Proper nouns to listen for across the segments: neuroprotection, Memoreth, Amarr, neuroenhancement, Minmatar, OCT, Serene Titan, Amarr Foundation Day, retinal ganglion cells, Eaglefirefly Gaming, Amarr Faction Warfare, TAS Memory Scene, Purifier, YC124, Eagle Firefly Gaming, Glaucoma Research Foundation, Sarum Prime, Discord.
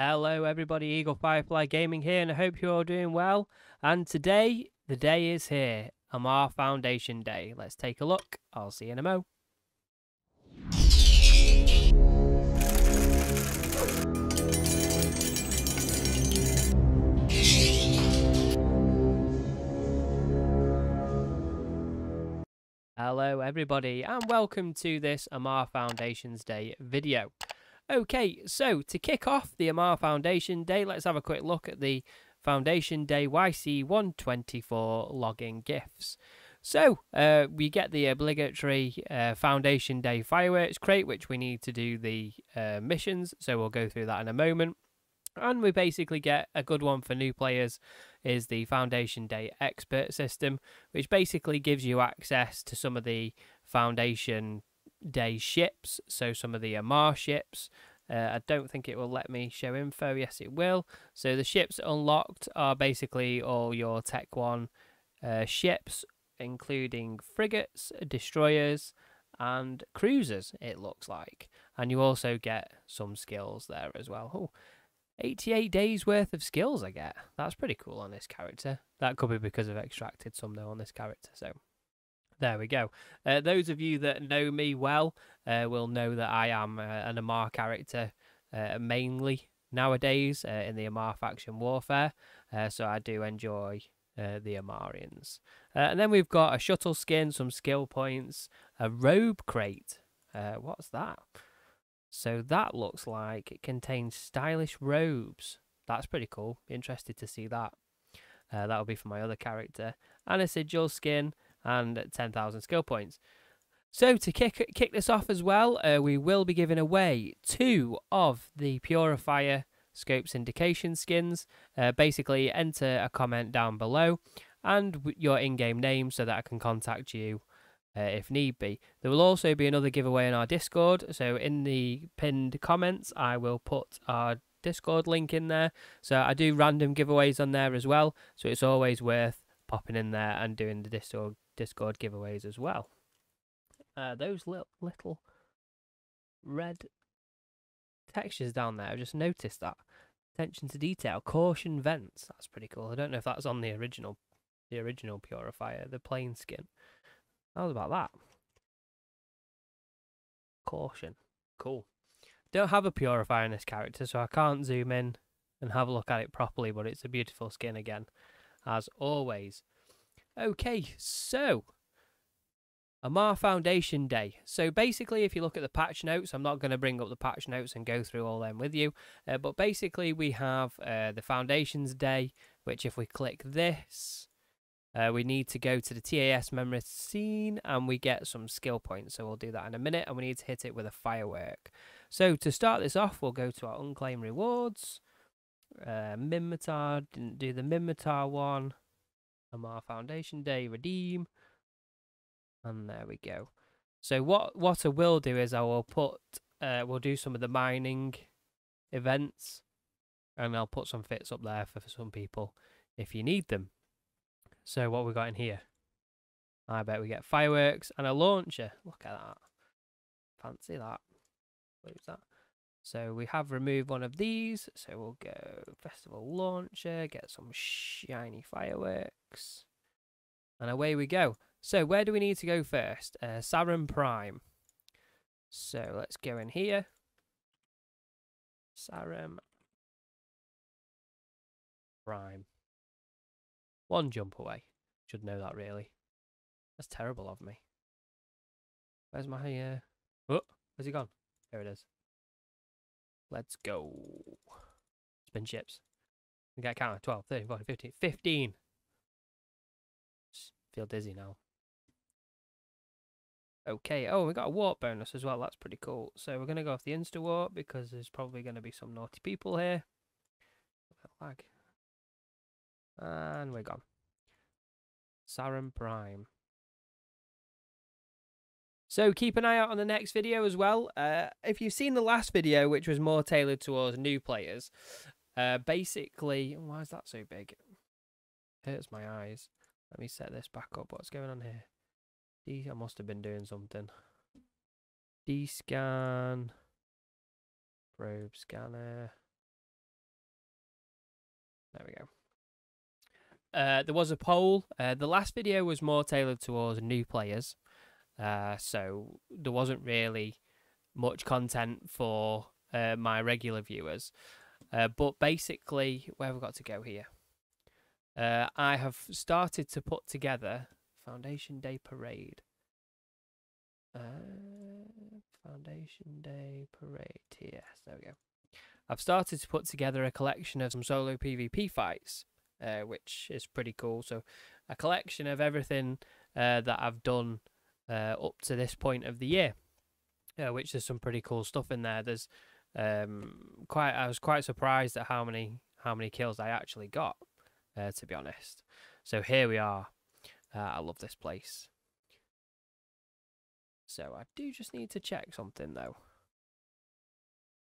Hello everybody, Eagle Firefly Gaming here, and I hope you're all doing well. And today, the day is here, Amarr Foundation Day. Let's take a look. I'll see you in a mo. Hello everybody, and welcome to this Amarr Foundation's Day video. Okay, so to kick off the Amarr Foundation Day, let's have a quick look at the Foundation Day YC124 login gifts. So, we get the obligatory Foundation Day fireworks crate, which we need to do the missions, so we'll go through that in a moment. And we basically get a good one for new players, is the Foundation Day Expert system, which basically gives you access to some of the Foundation Day ships, so some of the Amarr ships. I don't think it will let me show info. Yes, it will. So the ships unlocked are basically all your Tech 1 ships, including frigates, destroyers and cruisers, it looks like. And you also get some skills there as well. Oh, 88 days worth of skills I get. That's pretty cool on this character. That could be because I've extracted some though on this character, so there we go. Those of you that know me well will know that I am an Amarr character mainly nowadays in the Amarr Faction Warfare. So I do enjoy the Amarians. And then we've got a shuttle skin, some skill points, a robe crate. What's that? So that looks like it contains stylish robes. That's pretty cool. Interested to see that. That'll be for my other character. And a sigil skin. And 10,000 skill points. So to kick this off as well, we will be giving away 2 of the Purifier Scope Syndication skins. Basically, enter a comment down below and your in-game name so that I can contact you if need be. There will also be another giveaway in our Discord. So in the pinned comments, I will put our Discord link in there. So I do random giveaways on there as well. So it's always worth popping in there and doing the Discord giveaways as well. Those little red textures down there, I just noticed that. Attention to detail, caution vents. That's pretty cool. I don't know if that's on the original Purifier, the plain skin. How's about that? Caution. Cool. Don't have a Purifier in this character, so I can't zoom in and have a look at it properly, but it's a beautiful skin again, as always. Okay, so Amarr Foundation Day. So basically, if you look at the patch notes, I'm not going to bring up the patch notes and go through all them with you, but basically we have the Foundation's Day, which if we click this, we need to go to the TAS Memory Scene and we get some skill points. So we'll do that in a minute, and we need to hit it with a firework. So to start this off, we'll go to our unclaimed rewards. Minmatar, didn't do the Minmatar one. Amarr Foundation Day, redeem, and there we go. So what I will do is I will put we'll do some of the mining events, and I'll put some fits up there for some people if you need them. So what we got in here? I bet we get fireworks and a launcher. Look at that, fancy that. What is that? So we have removed one of these, so we'll go festival launcher, get some shiny fireworks, and away we go. So where do we need to go first? Sarum Prime. So let's go in here. Sarum Prime. One jump away. Should know that really. That's terrible of me. Where's my... Oh, where's he gone? There it is. Let's go. Spin ships. We got a count of 12, 13, 14, 15, 15. Just feel dizzy now. Okay. Oh, we got a warp bonus as well. That's pretty cool. So we're going to go off the insta warp because there's probably going to be some naughty people here. Lag. And we're gone. Sarum Prime. So keep an eye out on the next video as well. If you've seen the last video, which was more tailored towards new players, basically... Why is that so big? It hurts my eyes. Let me set this back up. What's going on here? I must have been doing something. D-scan. Probe scanner. There we go. There was a poll. The last video was more tailored towards new players, so there wasn't really much content for my regular viewers. But basically, where have we got to go here? I have started to put together Foundation Day Parade. Foundation Day Parade. Yes, there we go. I've started to put together a collection of some solo PvP fights, which is pretty cool. So a collection of everything that I've done up to this point of the year, which there's some pretty cool stuff in there. There's I was quite surprised at how many kills I actually got, to be honest. So here we are. I love this place. So I do just need to check something though.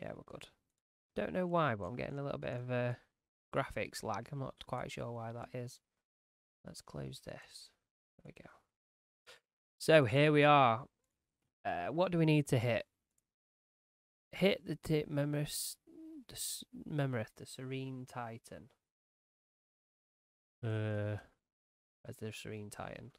Yeah, we're good. Don't know why, but I'm getting a little bit of a graphics lag. I'm not quite sure why that is. Let's close this. There we go. So here we are. What do we need to hit? Hit the tip Memoreth, the Serene Titan. Where's the Serene Titan?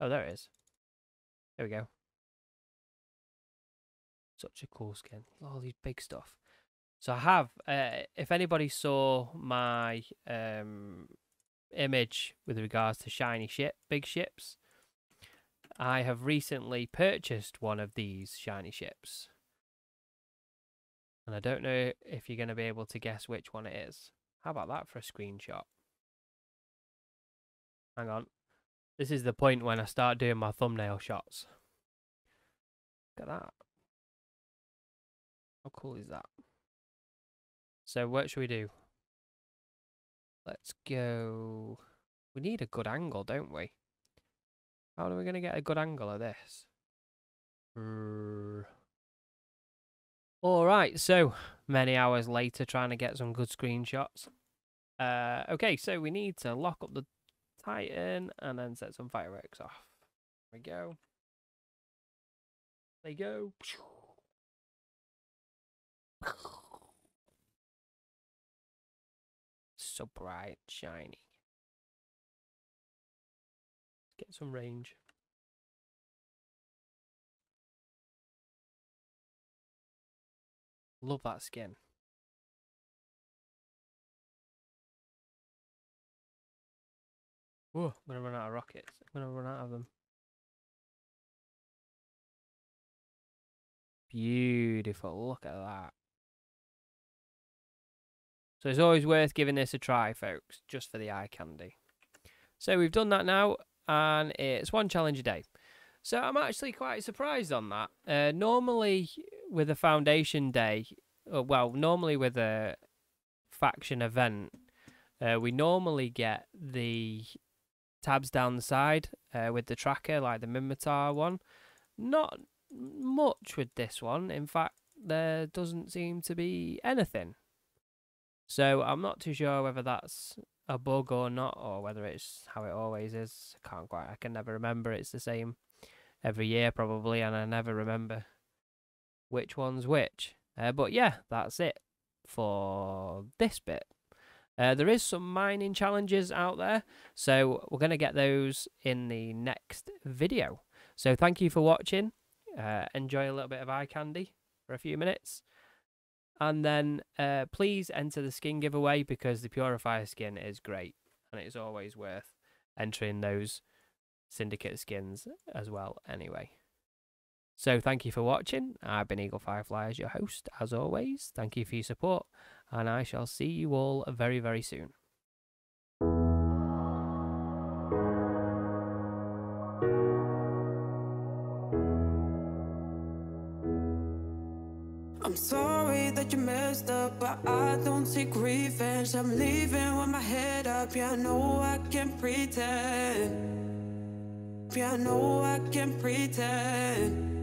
Oh, there it is. There we go. Such a cool skin. All these big stuff. So I have, if anybody saw my image with regards to shiny ship, big ships, I have recently purchased one of these shiny ships. And I don't know if you're going to be able to guess which one it is. How about that for a screenshot? Hang on. This is the point when I start doing my thumbnail shots. Look at that. How cool is that? So what should we do? Let's go. We need a good angle, don't we? How are we going to get a good angle of this? All right. So many hours later, trying to get some good screenshots. Okay. So we need to lock up the Titan and then set some fireworks off. There we go. There you go. So bright, shiny. Get some range. Love that skin. Whoa, I'm gonna run out of rockets. I'm gonna run out of them. Beautiful. Look at that. So it's always worth giving this a try, folks, just for the eye candy. So we've done that now, and it's one challenge a day. So I'm actually quite surprised on that. Normally with a Foundation Day, well, normally with a faction event, we normally get the tabs down the side with the tracker, like the Minmatar one. Not much with this one. In fact, there doesn't seem to be anything. So I'm not too sure whether that's a bug or not, or whether it's how it always is. I can't quite, I can never remember. It's the same every year probably, and I never remember which one's which. But yeah, that's it for this bit. There is some mining challenges out there, so we're going to get those in the next video. So thank you for watching. Enjoy a little bit of eye candy for a few minutes. And then please enter the skin giveaway, because the Purifier skin is great. And it's always worth entering those syndicate skins as well anyway. So thank you for watching. I've been Eagle Firefly as your host, as always. Thank you for your support. And I shall see you all very, very soon. I'm sorry that you messed up, but I don't take revenge. I'm leaving with my head up, yeah, I know I can't pretend. Yeah, I know I can't pretend.